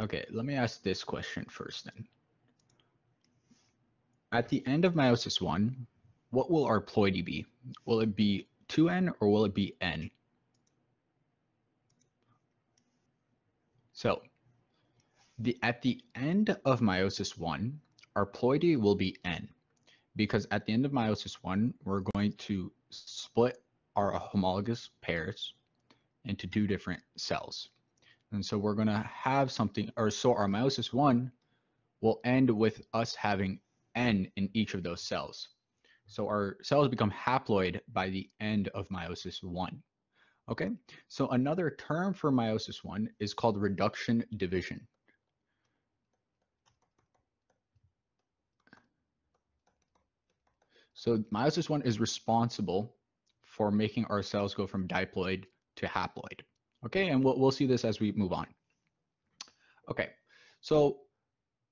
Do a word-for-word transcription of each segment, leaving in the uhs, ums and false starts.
Okay, let me ask this question first then. At the end of meiosis one, what will our ploidy be? Will it be two n or will it be n? So the, at the end of meiosis one, our ploidy will be n, because at the end of meiosis one, we're going to split our homologous pairs into two different cells. And so we're going to have something, or so our meiosis one will end with us having n in each of those cells. So our cells become haploid by the end of meiosis one. Okay, so another term for meiosis one is called reduction division. So meiosis one is responsible for making our cells go from diploid to haploid. Okay, and we'll, we'll see this as we move on. Okay, so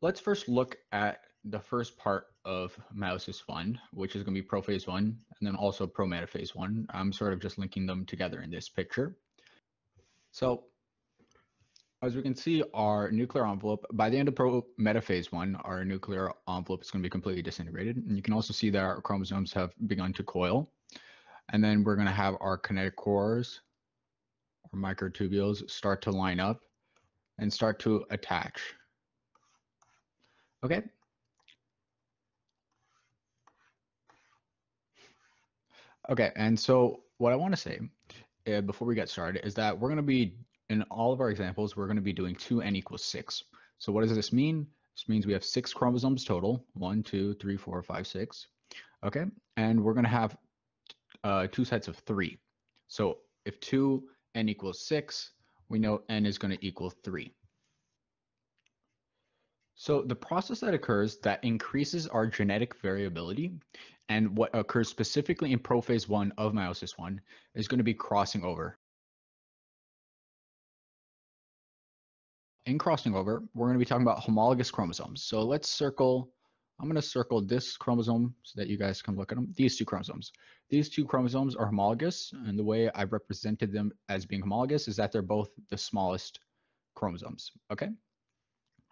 let's first look at the first part of meiosis one, which is going to be prophase one and then also prometaphase one. I'm sort of just linking them together in this picture. So as we can see, our nuclear envelope, by the end of prometaphase one, our nuclear envelope is going to be completely disintegrated. And you can also see that our chromosomes have begun to coil. And then we're going to have our kinetic cores, or microtubules, start to line up and start to attach. Okay. Okay, and so what I want to say uh, before we get started is that we're going to be, in all of our examples, we're going to be doing two n equals six. So what does this mean? This means we have six chromosomes total, one, two, three, four, five, six. Okay, and we're going to have uh, two sets of three. So if two n equals six, we know n is going to equal three. So the process that occurs that increases our genetic variability, and what occurs specifically in prophase one of meiosis one, is going to be crossing over. In crossing over, we're going to be talking about homologous chromosomes. So let's circle, I'm going to circle this chromosome so that you guys can look at them, these two chromosomes. These two chromosomes are homologous, and the way I've represented them as being homologous is that they're both the smallest chromosomes, okay?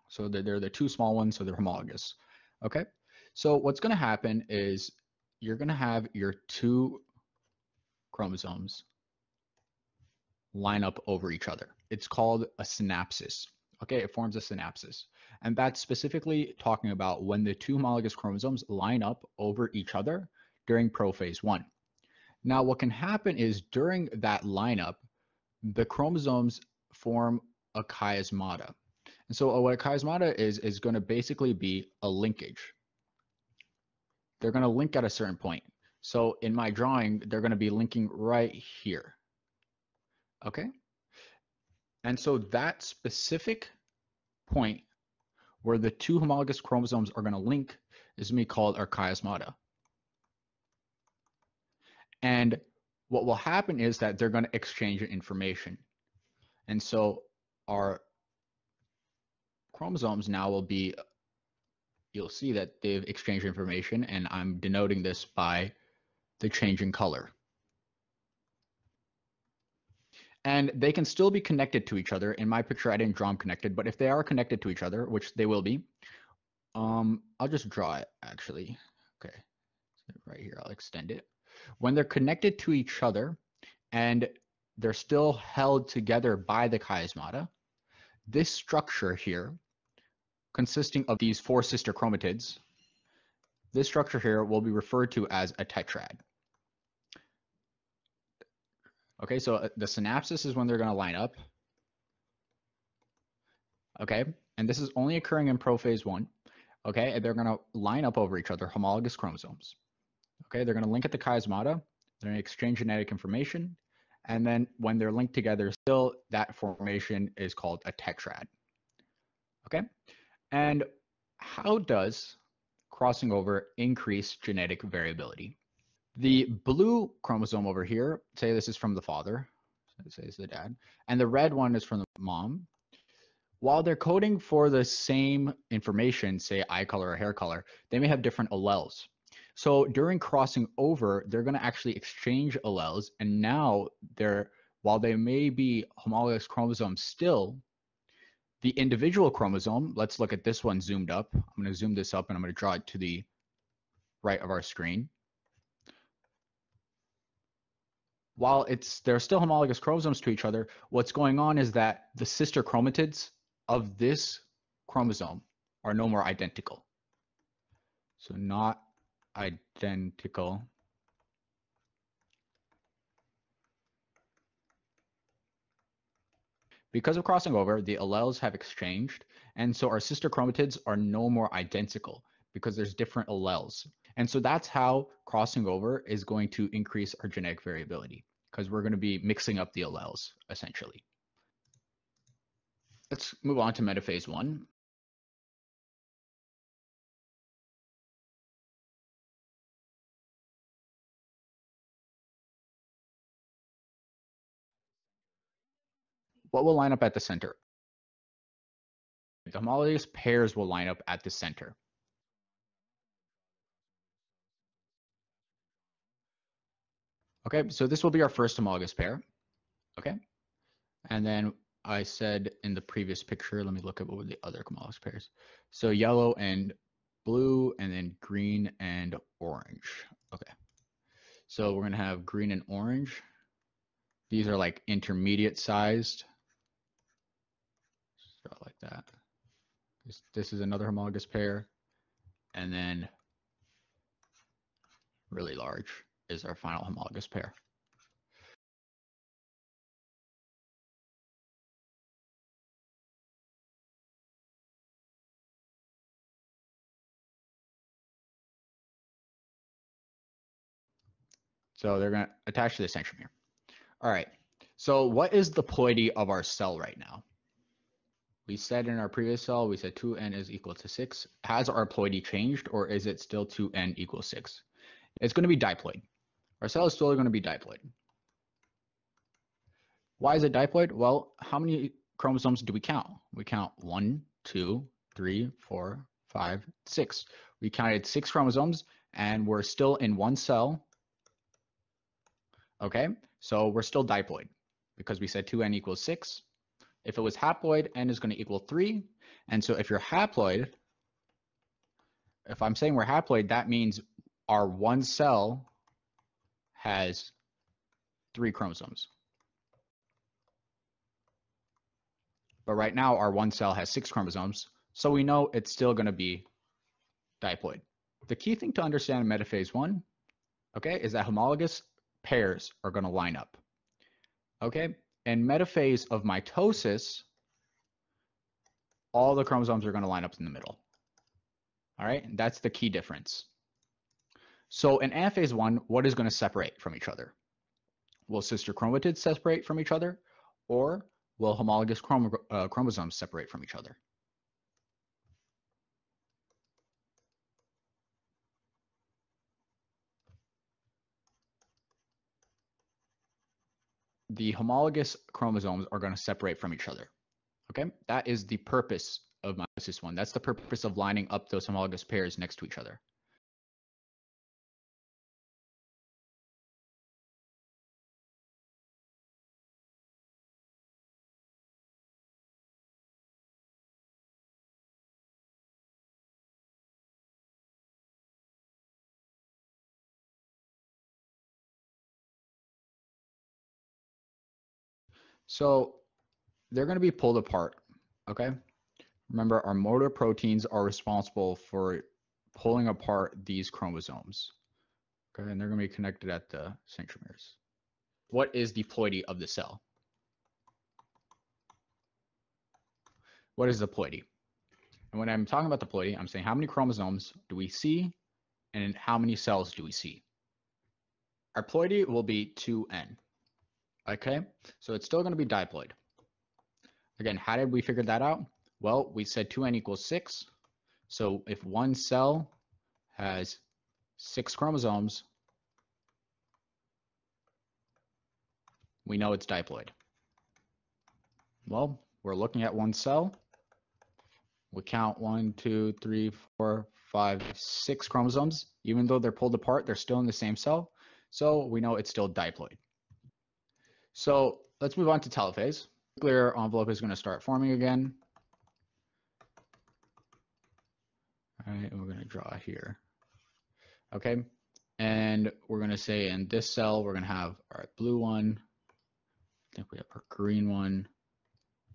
So they're the two small ones, so they're homologous, okay? So what's gonna happen is you're gonna have your two chromosomes line up over each other. It's called a synapsis, okay? It forms a synapsis. And that's specifically talking about when the two homologous chromosomes line up over each other during prophase one. Now, what can happen is during that lineup, the chromosomes form a chiasmata. And so what a chiasmata is, is going to basically be a linkage. They're going to link at a certain point. So in my drawing, they're going to be linking right here. Okay. And so that specific point where the two homologous chromosomes are going to link is going to be called our chiasmata. And what will happen is that they're going to exchange information. And so our chromosomes now will be, you'll see that they've exchanged information, and I'm denoting this by the change in color. And they can still be connected to each other. In my picture, I didn't draw them connected, but if they are connected to each other, which they will be, um, I'll just draw it actually. Okay, so right here, I'll extend it. When they're connected to each other and they're still held together by the chiasmata, this structure here, consisting of these four sister chromatids, this structure here will be referred to as a tetrad. Okay, so the synapsis is when they're going to line up. Okay, and this is only occurring in prophase one. Okay, and they're going to line up over each other, homologous chromosomes. Okay, they're going to link at the chiasmata, they're going to exchange genetic information, and then when they're linked together still, that formation is called a tetrad. Okay, and how does crossing over increase genetic variability? The blue chromosome over here, say this is from the father, say it's the dad, and the red one is from the mom. While they're coding for the same information, say eye color or hair color, they may have different alleles. So during crossing over, they're going to actually exchange alleles, and now they're, while they may be homologous chromosomes still, The individual chromosome, let's look at this one zoomed up. I'm going to zoom this up and I'm going to draw it to the right of our screen. While it's they're still homologous chromosomes to each other, what's going on is that the sister chromatids of this chromosome are no more identical. So not identical. Because of crossing over, the alleles have exchanged, and so our sister chromatids are no more identical because there's different alleles. And so that's how crossing over is going to increase our genetic variability, because we're going to be mixing up the alleles, essentially. Let's move on to metaphase one. What will line up at the center? The homologous pairs will line up at the center. Okay, so this will be our first homologous pair. Okay, and then I said in the previous picture, let me look at what were the other homologous pairs. So yellow and blue, and then green and orange. Okay, so we're gonna have green and orange. These are like intermediate sized. Like that. This, this is another homologous pair, and then really large is our final homologous pair. So they're going to attach to the centrum here. All right. So what is the ploidy of our cell right now? We said in our previous cell, we said two n is equal to six. Has our ploidy changed, or is it still two n equals six? It's going to be diploid. Our cell is still going to be diploid. Why is it diploid? Well, how many chromosomes do we count? We count one, two, three, four, five, six. We counted six chromosomes, and we're still in one cell. Okay, so we're still diploid because we said two n equals six. If it was haploid, n is going to equal three. And so if you're haploid, if I'm saying we're haploid, that means our one cell has three chromosomes. But right now, our one cell has six chromosomes, so we know it's still going to be diploid. The key thing to understand in metaphase one, okay, is that homologous pairs are going to line up, okay? In metaphase of mitosis, all the chromosomes are going to line up in the middle. All right, and that's the key difference. So in anaphase one, what is going to separate from each other? Will sister chromatids separate from each other, or will homologous chrom uh, chromosomes separate from each other? The homologous chromosomes are going to separate from each other. Okay, that is the purpose of mitosis one. That's the purpose of lining up those homologous pairs next to each other. So they're going to be pulled apart, okay? Remember, our motor proteins are responsible for pulling apart these chromosomes, okay? And they're going to be connected at the centromeres. What is the ploidy of the cell? What is the ploidy? And when I'm talking about the ploidy, I'm saying how many chromosomes do we see and how many cells do we see? Our ploidy will be two n. Okay, so it's still going to be diploid. Again, how did we figure that out? Well, we said two n equals six. So if one cell has six chromosomes, we know it's diploid. Well, we're looking at one cell. We count one, two, three, four, five, six chromosomes. Even though they're pulled apart, they're still in the same cell. So we know it's still diploid. So let's move on to telophase. Nuclear envelope is going to start forming again. All right, and we're going to draw here. Okay, and we're going to say in this cell, we're going to have our blue one. I think we have our green one.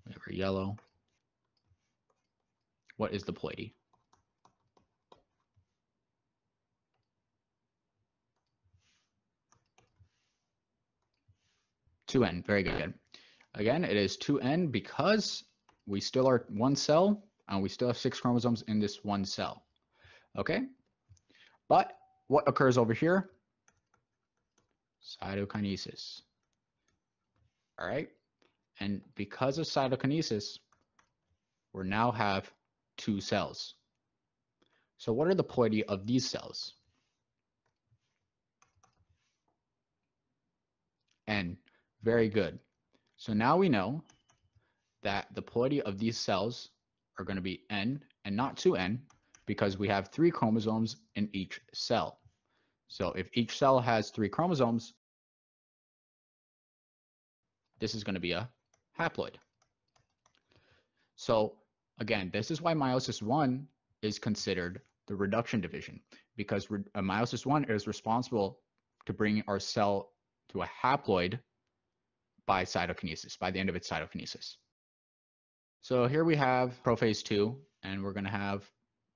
We have our yellow. What is the ploidy? two N, very good. Again, it is two N because we still are one cell and we still have six chromosomes in this one cell, okay? But what occurs over here? Cytokinesis, all right? And because of cytokinesis, we now have two cells. So what are the ploidy of these cells? N, very good. So now we know that the ploidy of these cells are going to be N and not two N because we have three chromosomes in each cell. So if each cell has three chromosomes, this is going to be a haploid. So again, this is why meiosis one is considered the reduction division, because re uh, meiosis one is responsible to bring our cell to a haploid by cytokinesis, by the end of its cytokinesis. So here we have prophase two, and we're going to have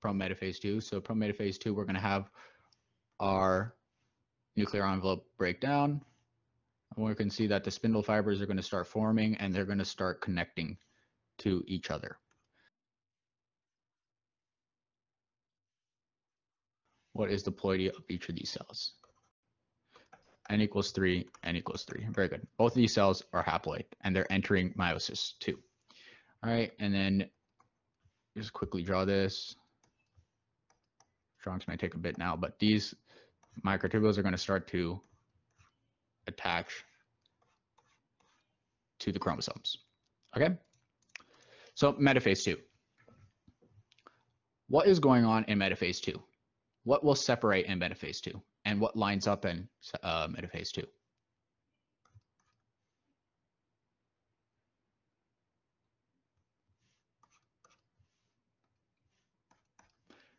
prometaphase two. So prometaphase two, we're going to have our nuclear envelope breakdown. And we can see that the spindle fibers are going to start forming, and they're going to start connecting to each other. What is the ploidy of each of these cells? N equals three, N equals three. Very good. Both of these cells are haploid, and they're entering meiosis two. All right, and then just quickly draw this. Drawings may take a bit now, but these microtubules are going to start to attach to the chromosomes. Okay? So metaphase two. What is going on in metaphase two? What will separate in metaphase two? And what lines up in uh, metaphase two?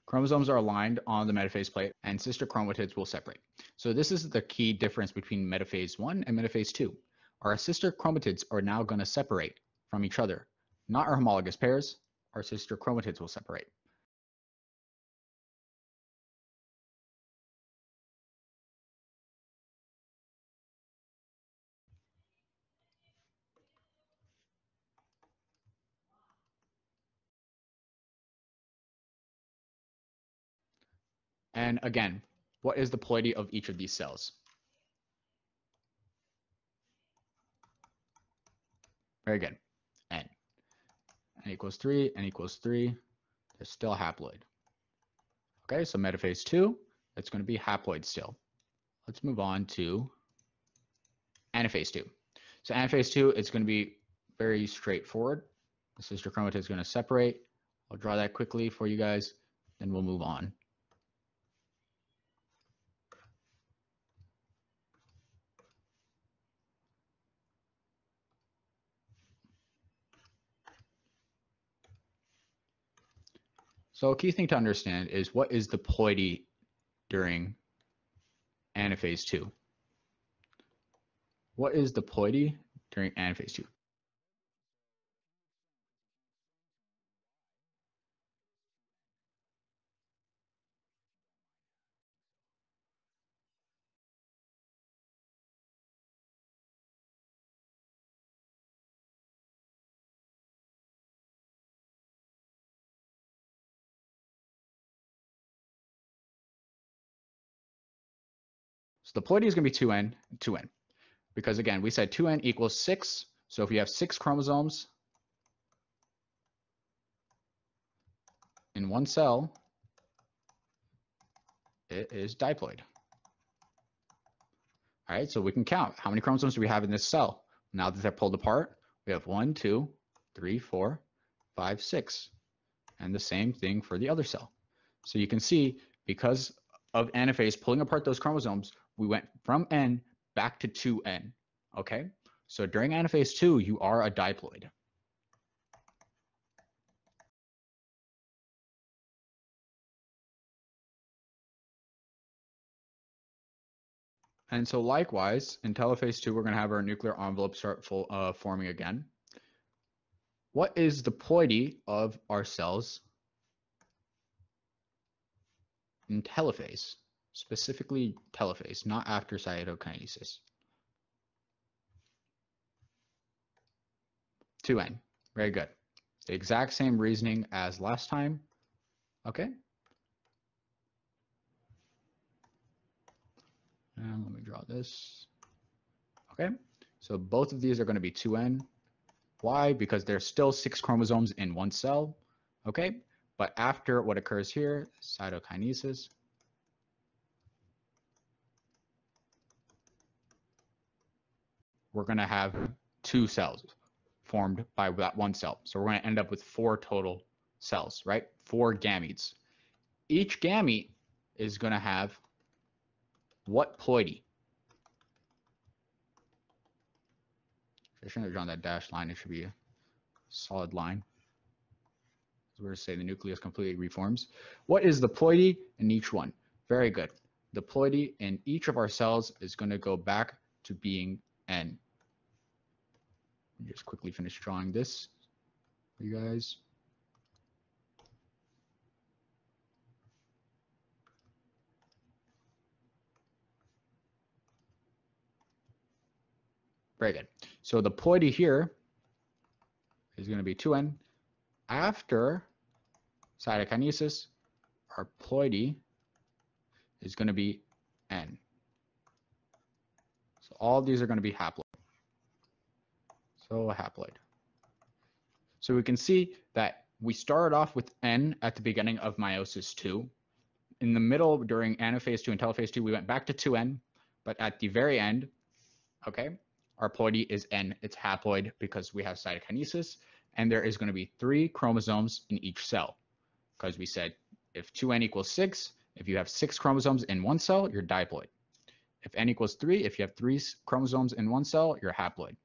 Chromosomes are aligned on the metaphase plate, and sister chromatids will separate. So this is the key difference between metaphase one and metaphase two. Our sister chromatids are now going to separate from each other. Not our homologous pairs, our sister chromatids will separate. And again, what is the ploidy of each of these cells? Very good, N. N equals three, N equals three, they're still haploid. Okay, so metaphase two, that's gonna be haploid still. Let's move on to anaphase two. So anaphase two, it's gonna be very straightforward. The sister chromatid is gonna separate. I'll draw that quickly for you guys, then we'll move on. So a key thing to understand is what is the ploidy during anaphase two? What is the ploidy during anaphase two? The ploidy is going to be two N, two N, because again, we said two N equals six. So if you have six chromosomes in one cell, it is diploid. All right, so we can count. How many chromosomes do we have in this cell? Now that they're pulled apart, we have one, two, three, four, five, six, and the same thing for the other cell. So you can see, because of anaphase pulling apart those chromosomes, we went from N back to two N, okay? So during anaphase two, you are a diploid. And so likewise, in telophase two, we're going to have our nuclear envelope start full, uh, forming again. What is the ploidy of our cells in telophase? Specifically telophase, not after cytokinesis. two N. Very good. The exact same reasoning as last time. Okay. And let me draw this. Okay. So both of these are going to be two N. Why? Because there's still six chromosomes in one cell. Okay. But after what occurs here, cytokinesis. We're going to have two cells formed by that one cell. So we're going to end up with four total cells, right? Four gametes. Each gamete is going to have what ploidy? I shouldn't have drawn that dashed line. It should be a solid line. We're going to say the nucleus completely reforms. What is the ploidy in each one? Very good. The ploidy in each of our cells is going to go back to being N. Let me just quickly finish drawing this for you guys. Very good. So the ploidy here is going to be two N. After cytokinesis, our ploidy is going to be N. So all these are going to be haploid. So a haploid. So we can see that we started off with N at the beginning of meiosis two. In the middle, during anaphase two and telophase two, we went back to two N, but at the very end, okay, our ploidy is N. It's haploid because we have cytokinesis, and there is going to be three chromosomes in each cell, because we said if two N equals six, if you have six chromosomes in one cell, you're diploid. If N equals three, if you have three chromosomes in one cell, you're haploid.